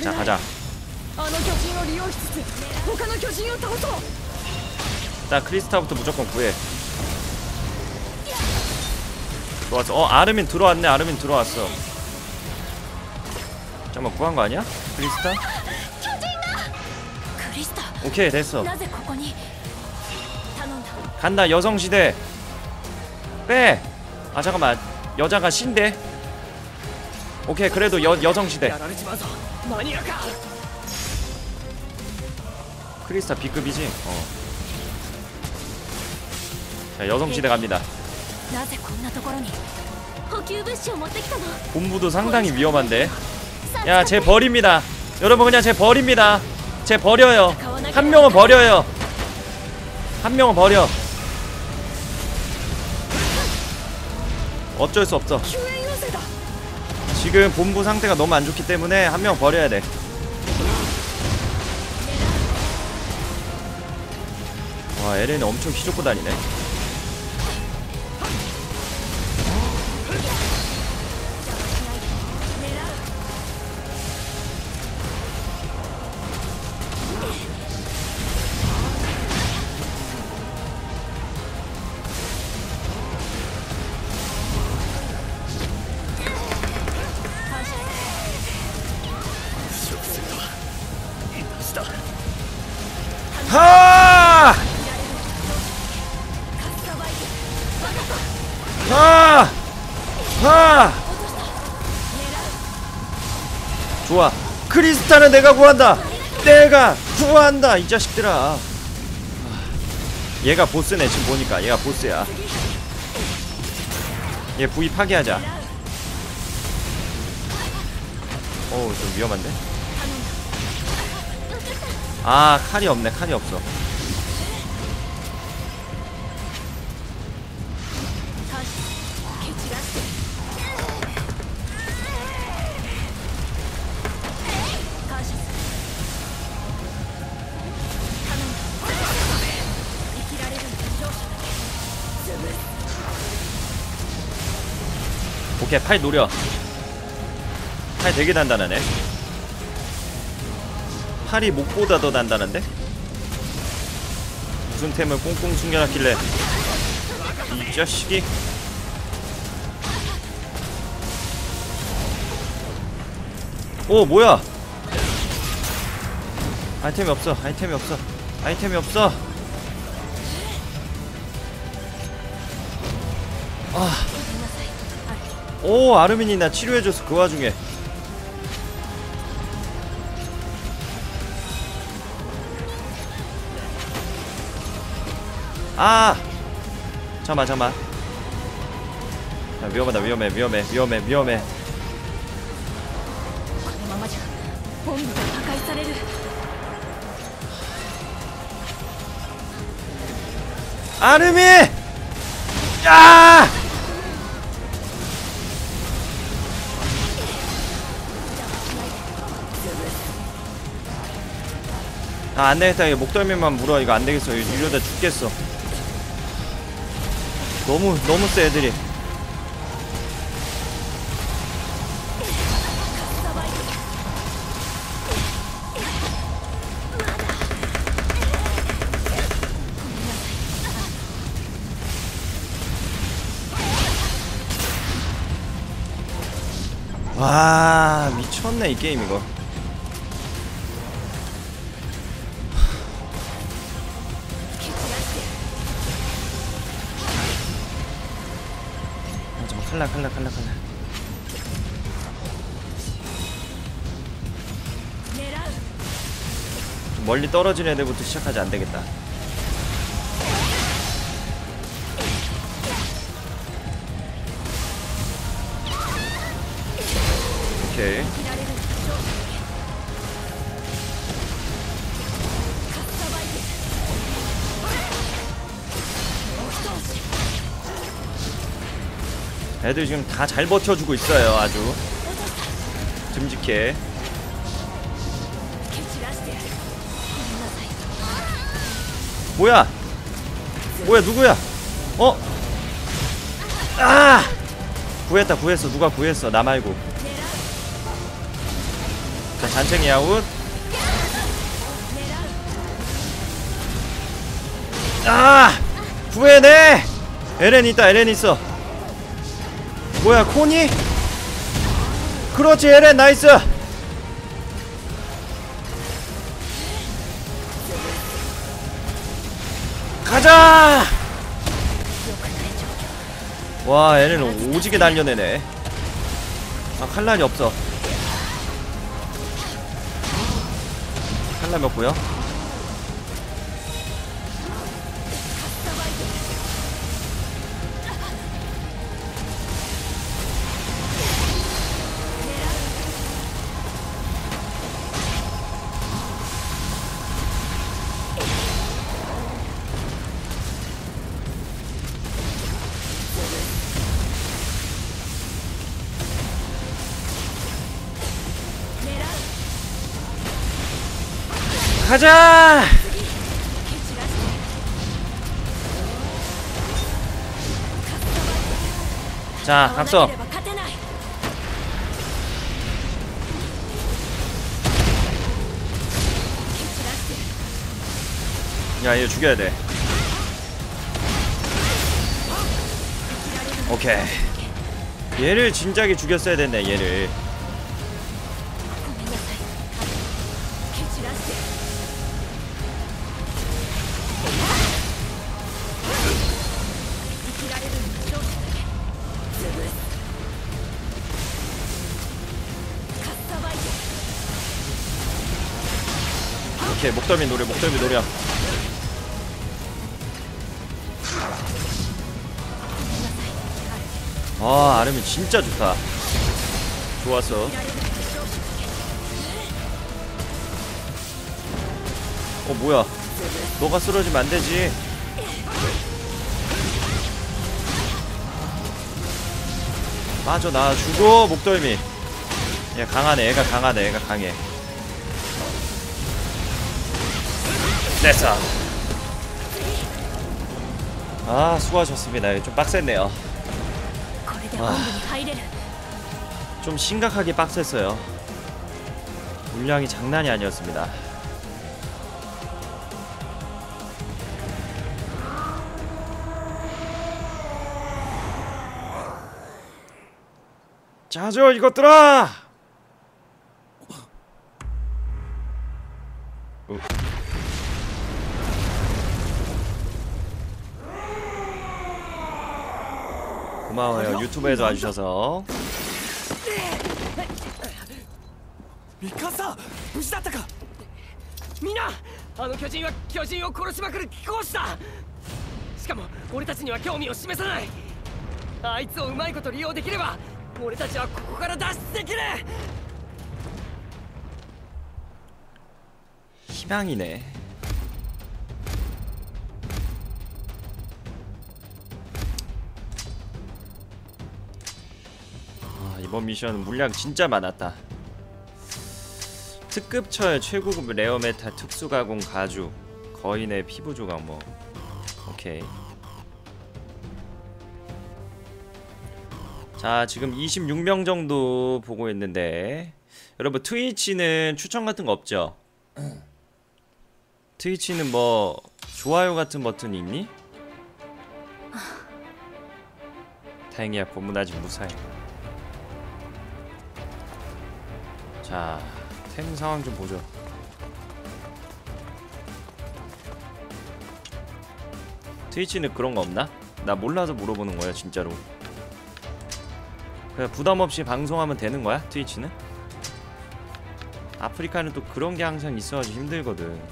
자, 가자. 자, 크리스타부터 무조건 구해. 좋았어. 어, 아르민 들어왔네. 아르민 들어왔어. 잠깐만, 구한 거 아니야? 크리스타? 오케이, 됐어. 간다, 여성시대. 빼! 아, 잠깐만. 여자가 신데? 오케이, 그래도 여성시대. 크리스타 B급이지? 어. 자, 여성시대 갑니다. 본부도 상당히 위험한데. 야, 쟤 버립니다. 여러분, 그냥 쟤 버립니다. 쟤 버려요. 한 명은 버려요. 한 명은 버려. 어쩔 수 없어. 지금 본부 상태가 너무 안 좋기 때문에 한 명 버려야 돼. 와, 에렌이 엄청 휘젓고 다니네. 좋아. 크리스타는 내가 구한다. 내가 구한다. 이 자식들아. 얘가 보스네. 지금 보니까 얘가 보스야. 얘 부위 파괴하자. 어우, 좀 위험한데? 아, 칼이 없네. 칼이 없어. 오케이, 팔 노려. 팔 되게 단단하네. 팔이 목보다 더 단단한데? 무슨 템을 꽁꽁 숨겨놨길래 이 자식이. 오, 뭐야. 아이템이 없어. 아이템이 없어. 아이템이 없어. 아, 오, 아르민이 나 치료해줘서 그 와중에. 아, 잠깐만, 잠깐만. 야, 위험하다. 위험해, 위험해, 위험해, 위험해. 아르민! 아! 아, 안되겠다. 이거 목덜미만 물어. 이거 안되겠어. 이러다 죽겠어. 너무 세 애들이. 와, 미쳤네 이 게임. 이거 칼라. 멀리 떨어진 애들부터 시작하지. 안 되겠다. 오케이. 애들 지금 다 잘 버텨주고 있어요. 아주 듬직해. 뭐야? 뭐야? 누구야? 어? 아! 구했다. 구했어. 누가 구했어? 나 말고. 자, 잔챙이 아웃. 아! 구해내! 에렌 있다, 에렌 있어. 뭐야, 코니? 그렇지, 에렌 나이스! 가자! 와, 에렌은 오지게 날려내네. 아, 칼날이 없어. 칼날 먹고요. 가자! 자, 각성. 야, 얘 죽여야 돼. 오케이. 얘를 진작에 죽였어야 됐네, 얘를. 오케이, 목덜미 노려, 목덜미 노려. 아, 아르민 진짜 좋다. 좋았어. 어, 뭐야. 너가 쓰러지면 안 되지. 빠져나 주고, 목덜미. 얘 강하네, 얘가 강하네, 얘가 강해. 됐어. 아, 수고하셨습니다. 좀 빡셌네요. 아, 좀 심각하게 빡셌어요. 물량이 장난이 아니었습니다. 자죠, 이것들아! 고마워요, 유튜브에도 와주셔서. 미카사, 무사다가. 미나, 아巨人は 巨人を 殺しまくる 貴公子だ. しかも俺たちには興味を示さない. あいつをうまいこと利用できれば 俺たちはここから脱出できる. 희망이네. 이번 미션은 물량 진짜 많았다. 특급 철, 최고급 레어 메탈, 특수 가공 가죽, 거인의 피부 조각 뭐. 오케이. 자, 지금 26명 정도 보고 있는데, 여러분 트위치는 추천 같은 거 없죠? 트위치는 뭐 좋아요 같은 버튼이 있니? 다행이야, 봄은 아직 무사해. 자, 템 상황 좀 보죠. 트위치는 그런 거 없나? 나 몰라서 물어보는 거야, 진짜로. 그냥 부담 없이 방송하면 되는 거야, 트위치는? 아프리카는 또 그런 게 항상 있어가지고 힘들거든.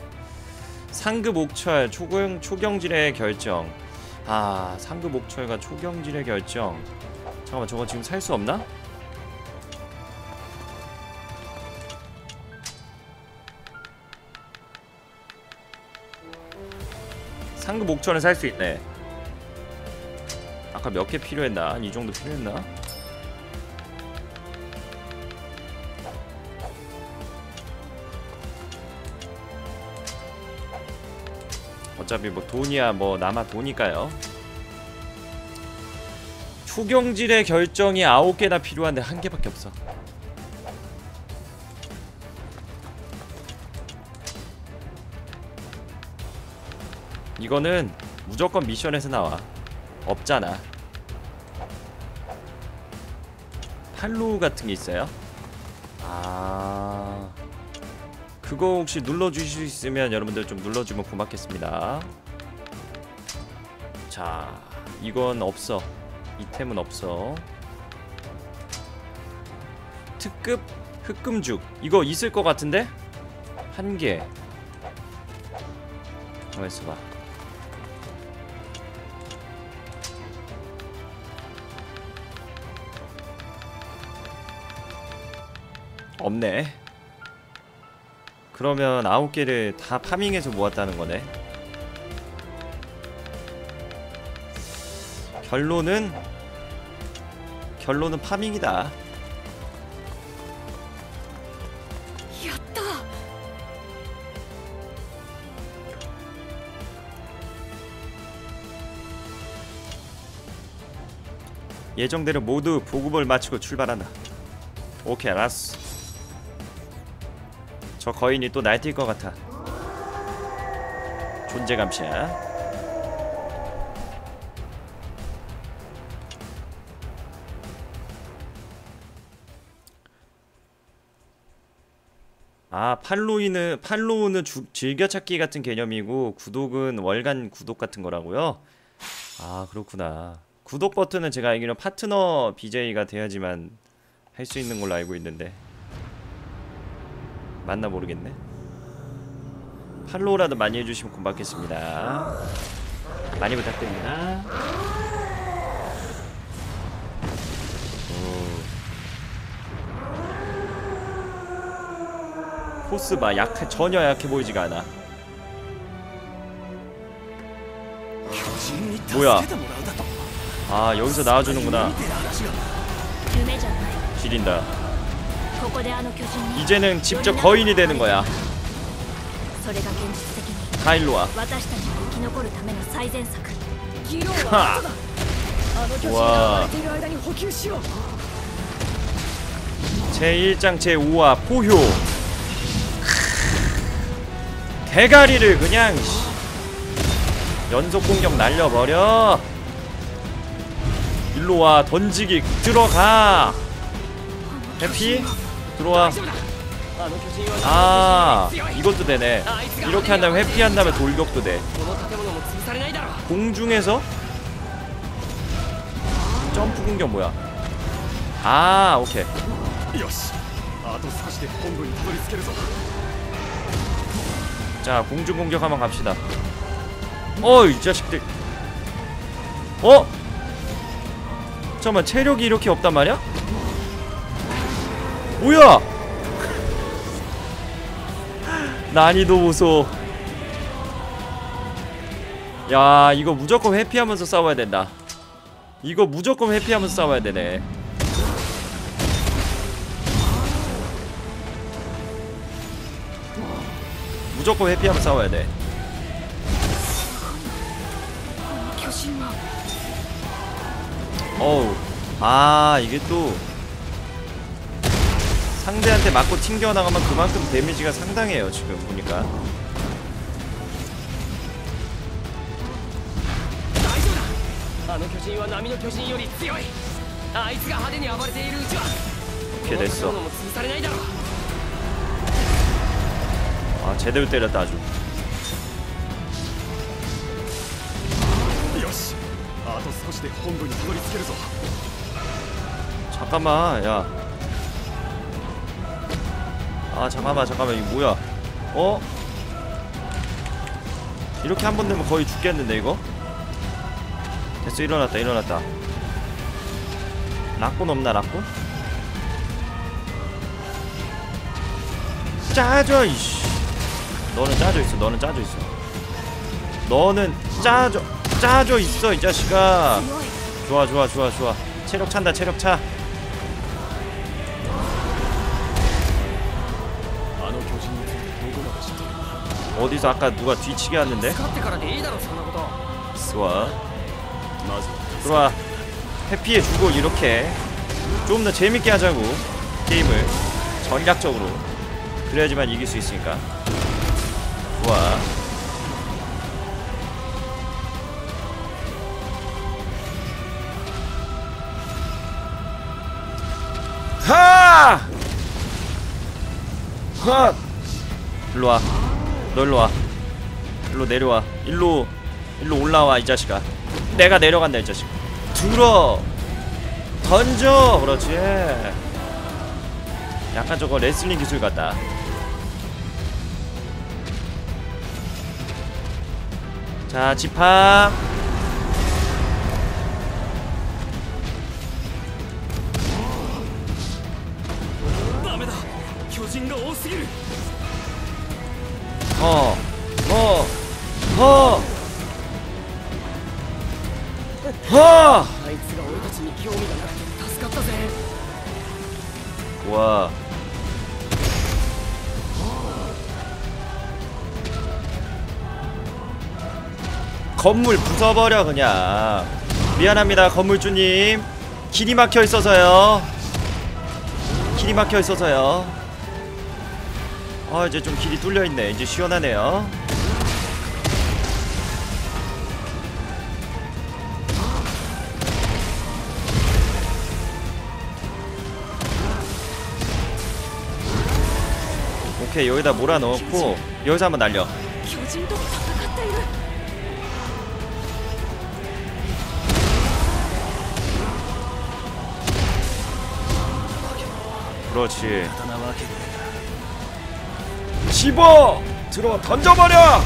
상급 옥철, 초경질의 결정. 아, 상급 옥철과 초경질의 결정. 잠깐만, 저거 지금 살 수 없나? 상급 옥철은 살 수 있네. 아까 몇 개 필요했나? 이 정도 필요했나? 어차피 뭐 돈이야 뭐 남아 도니까요. 초경질의 결정이 9개나 필요한데 1개밖에 없어. 이거는 무조건 미션에서 나와. 없잖아. 팔로우 같은 게 있어요? 아... 그거 혹시 눌러주실 수 있으면 여러분들 좀 눌러주면 고맙겠습니다. 자, 이건 없어. 이템은 없어. 특급 흑금죽 이거 있을 것 같은데? 한 개. 가만 있어봐. 없네. 그러면 9개를 다 파밍해서 모았다는 거네. 결론은 파밍이다. 예정대로 모두 보급을 마치고 출발한다. 오케이, 알았어. 저 거인이 또 날뛸 것 같아. 존재 감시야. 아, 팔로우는 즐겨찾기 같은 개념이고 구독은 월간 구독 같은 거라고요? 아, 그렇구나. 구독 버튼은 제가 알기로는 파트너 BJ가 돼야지만 할 수 있는 걸로 알고 있는데 맞나 모르겠네. 팔로우라도 많이 해주시면 고맙겠습니다. 많이 부탁드립니다. 오. 포스 봐, 전혀 약해 보이지가 않아. 뭐야? 아, 여기서 나와주는구나. 지린다. 이제는 직접 거인이 되는 거야. 다 일로와. 와. 제1장 제5화 포효. 대가리를 그냥 연속 공격 날려버려. 일로와. 던지기. 들어가. 해피? 들어와. 아, 이것도 되네. 이렇게 한 다음에 회피한 다음에 돌격도 돼. 공중에서? 점프 공격 뭐야? 아, 오케이. 자, 공중 공격 한번 갑시다. 어이, 자식들. 어? 잠깐만, 체력이 이렇게 없단 말이야? 뭐야? 난이도 보소. 야, 이거 무조건 회피하면서 싸워야 된다. 이거 무조건 회피하면서 싸워야 되네. 무조건 회피하면서 싸워야 돼. 어우, 아, 이게 또 상대한테 맞고 튕겨나가면 그만큼 데미지가 상당해요. 지금 보니까 이렇게 됐어. 아, 제대로 때렸다. 아주 잠깐만, 야. 아, 잠깐만, 이거 뭐야? 어? 이렇게 한 번 되면 거의 죽겠는데, 이거? 됐어, 일어났다. 락군 없나, 락군? 짜져, 이씨. 너는 짜져 있어, 이 자식아. 좋아. 체력 찬다, 체력 차. 어디서 아까 누가 뒤치게 왔는데? 좋아. 들어와. 회피해주고 이렇게 좀 더 재밌게 하자고. 게임을 전략적으로. 그래야지만 이길 수 있으니까. 좋아. 컷! 일로와. 너 일로와. 일로 내려와. 일로 올라와, 이 자식아. 내가 내려간다, 이 자식. 들어! 던져! 그렇지. 약간 저거 레슬링 기술 같다. 자, 집합. 와. 건물 부숴버려 그냥. 미안합니다 건물주님, 길이 막혀있어서요. 아 이제 좀 길이 뚫려있네. 이제 시원하네요. 오케이, 여기다 몰아넣고 여기서 한번 날려. 그렇지. 집어! 들어 던져버려!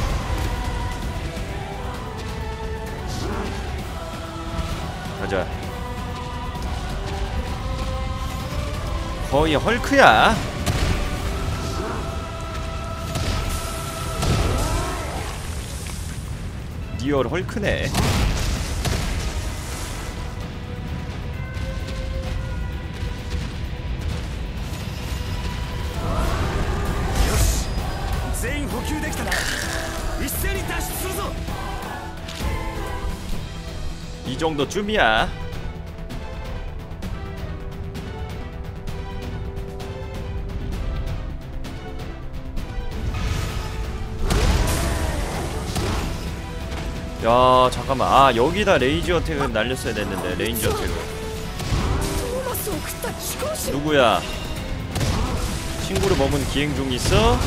가자. 거의 헐크야. 리얼 헐크네. 이 정도쯤이야. 야 잠깐만, 아 여기다 레이지 어택은 날렸어야 됐는데. 레인지 어택은 누구야? 친구를 머문 기행 중이 있어?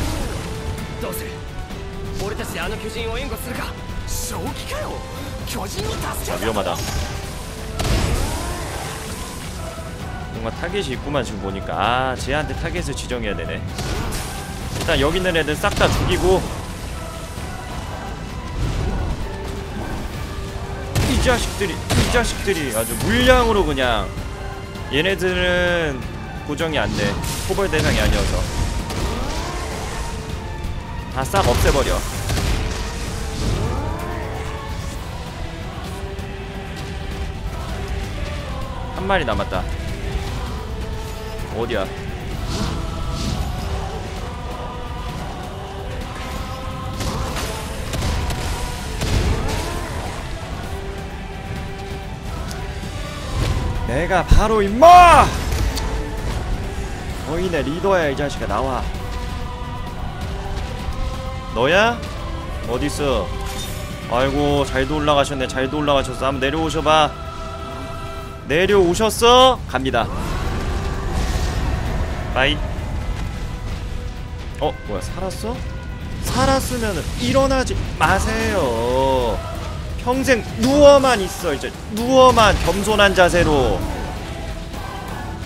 아, 위험하다. 뭔가 타겟이 있구만 지금 보니까. 아 쟤한테 타겟을 지정해야 되네. 일단 여기 있는 애들 싹 다 죽이고. 이 자식들이 아주 물량으로 그냥. 얘네들은 고정이 안 돼. 포벌 대상이 아니어서 다 싹 없애버려. 한 마리 남았다. 어디야? 내가 바로 임마! 너희네 리더야 이 자식아. 나와. 너야? 어딨어? 아이고 잘도 올라가셨네. 잘도 올라가셨어. 한번 내려오셔봐. 내려오셨어? 갑니다. 빠이. 어? 뭐야 살았어? 살았으면은 일어나지 마세요. 평생 누워만 있어. 이제 누워만 겸손한 자세로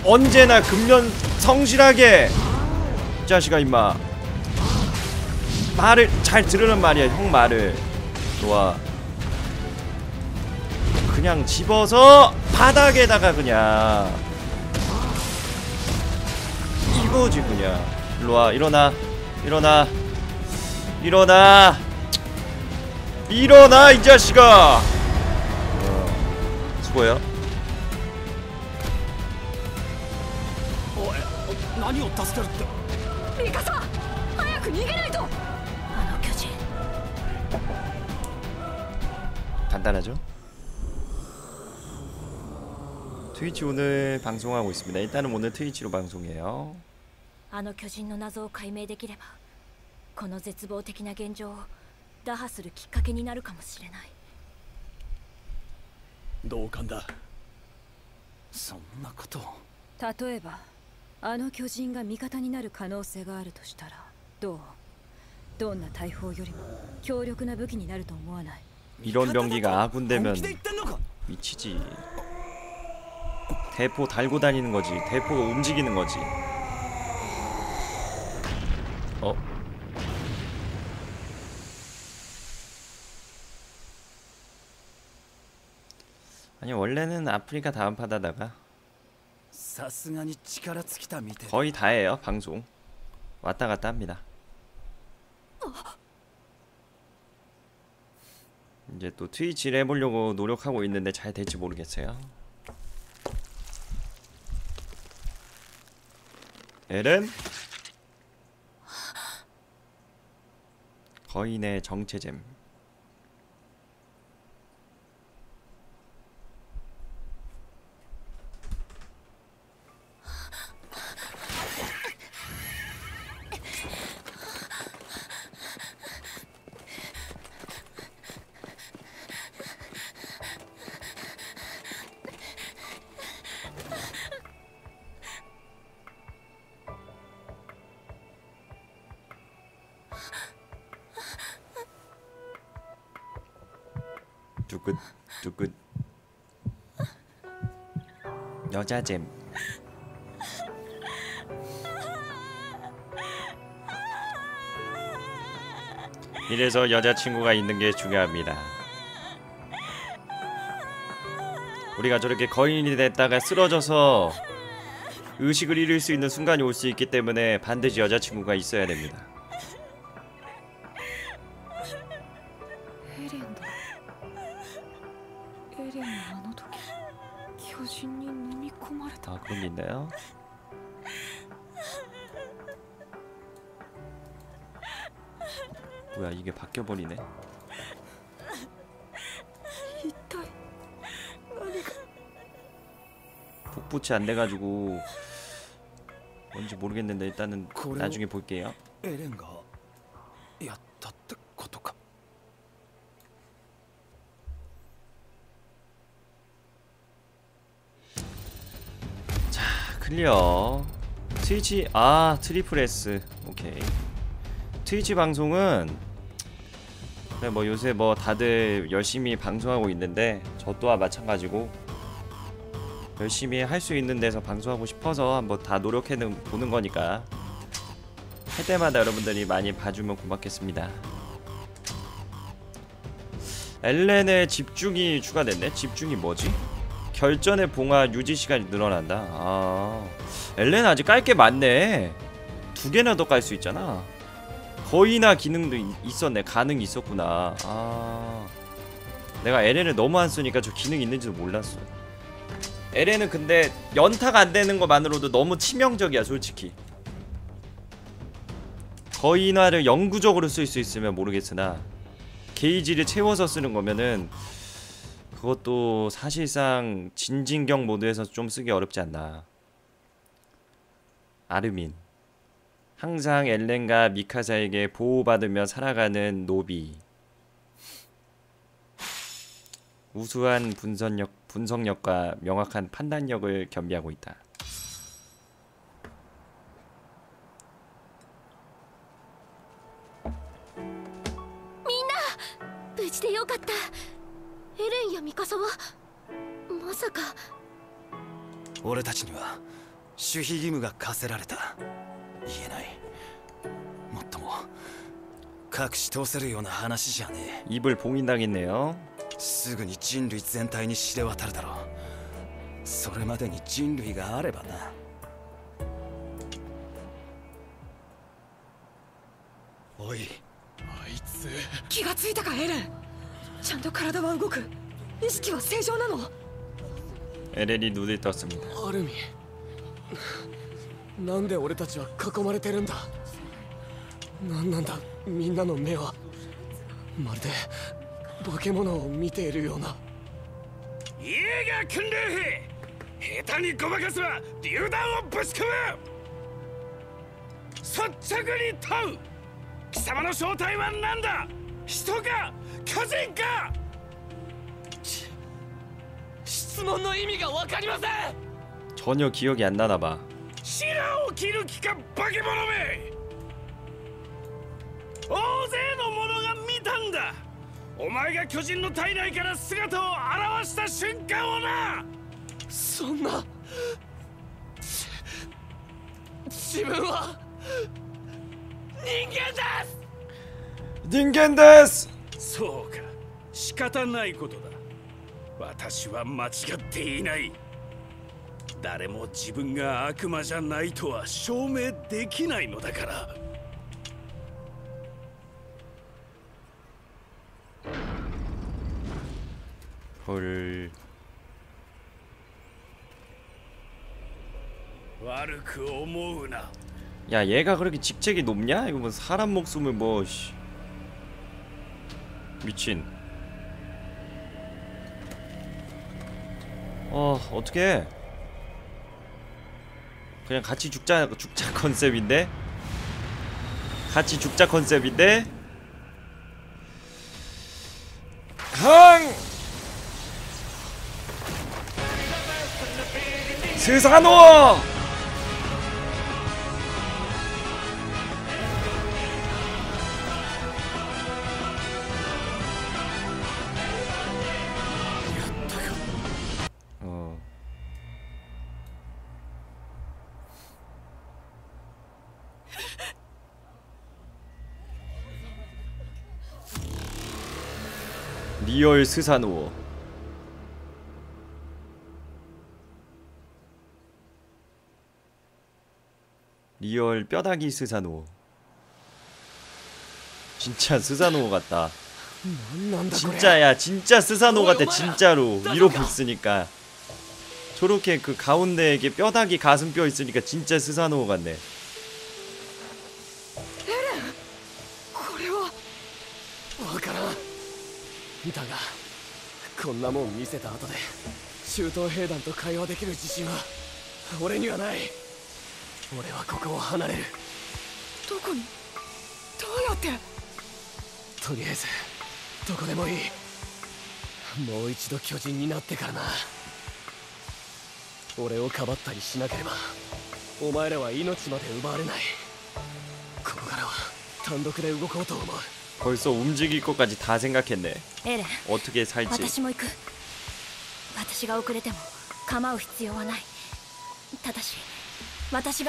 언제나 근면 성실하게. 이 자식아 임마. 말을 잘 들으란 말이야 형. 말을. 좋아. 그냥 집어서 바닥에다가 그냥 이거지 그냥. 일로와. 일어나 이 자식아. 수고해요. 미카사! 간단하죠? 트위치 오늘 방송하고 있습니다. 일단은 오늘 트위치로 방송해요. あの巨人が味方になる可能性があるとしたらどう？どんな大砲よりも強力な武器になると思わない？이런병기가아군되면미치지대포달고다니는거지대포가움직이는거지어아니원래는아프리카다음파다다가 거의 다예요. 방송 왔다 갔다 합니다. 이제 또 트위치를 해보려고 노력하고 있는데 잘 될지 모르겠어요. 에렌? 거인의 정체잼. 뚜긋 여자잼. 이래서 여자친구가 있는 게 중요합니다. 우리가 저렇게 거인이 됐다가 쓰러져서 의식을 잃을 수 있는 순간이 올 수 있기 때문에 반드시 여자친구가 있어야 됩니다. 뭐야 이게 바뀌어 버리네. 복붙이 안 돼가지고 뭔지 모르겠는데 일단은 나중에 볼게요. 자 클리어. 트위치 아 트리플 S 오케이. 트위치 방송은 뭐 요새 뭐 다들 열심히 방송하고 있는데 저 또한 마찬가지고 열심히 할 수 있는 데서 방송하고 싶어서 한번 다 노력해 보는 거니까 할 때마다 여러분들이 많이 봐주면 고맙겠습니다. 엘렌의 집중이 추가됐네? 집중이 뭐지? 결전의 봉화 유지 시간이 늘어난다. 아 엘렌 아직 깔 게 많네. 두 개나 더 깔 수 있잖아. 거의나 기능도 있었네. 가능이 있었구나. 아 내가 LN을 너무 안 쓰니까 저 기능이 있는지도 몰랐어. LN은 근데 연타가 안 되는 것만으로도 너무 치명적이야 솔직히. 거의나를 영구적으로 쓸 수 있으면 모르겠으나 게이지를 채워서 쓰는 거면은 그것도 사실상 진진경 모드에서 좀 쓰기 어렵지 않나. 아르민 항상 엘렌과 미카사에게 보호받으며 살아가는 노비. 우수한 분석력과 명확한 판단력을 겸비하고 있다. 민나, 無事でよかった. 에렌과 미카사와, まさか. 俺たちには守秘義務が課せられた. 言えない。もっとも隠し通せるような話じゃねえ。イブル봉인당했네요。すぐに人類全体に知れ渡るだろう。それまでに人類があればな。おい、あいつ。気がついたかエレン。ちゃんと体は動く。意識は正常なの。エレンに눈을 떴습니다。アルミ。なんで俺たちは囲まれてるんだ。なんなんだみんなの目は。まるで化け物を見ているような。家が訓練兵。下手にごまかすは榴弾をぶち込む。率直に問う。貴様の正体は何だ。人か巨人か。質問の意味がわかりません。전혀 기억이 안 나나 봐。知らん起きる気か化け物め。大勢の者が見たんだ。お前が巨人の体内から姿を現した瞬間をな。そんな、自分は人間です。人間です。そうか、仕方ないことだ。私は間違っていない。誰も自分が悪魔じゃないとは証明できないのだから。悪く思うな。야, 얘가 그렇게 직책이 높냐? 이거 뭐 사람 목숨을 뭐 씨. 미친. 어떻게? 그냥 같이 죽자 컨셉인데. 강! 스사노! 리얼 스사노. 리얼 뼈다귀 스사노. 진짜 스사노 같다. 진짜야, 진짜 스사노 같아. 진짜로 위로 붙으니까 저렇게 그 가운데 이게 뼈다귀 가슴뼈 있으니까 진짜 스사노 같네. 에라これは分からんだがこんなもん見せた後で中東兵団と会話できる自信は俺にはない。 俺はここを離れる。どこにどうやって。とりあえずどこでもいい。もう一度巨人になってからな。俺をかばったりしなければお前らは命まで奪われない。ここからは単独で動こうと思う。벌써 움직일 것까지 다 생각했네。エレン、어떻게 살지。私も行く。私が遅れても構う必要はない。ただし私が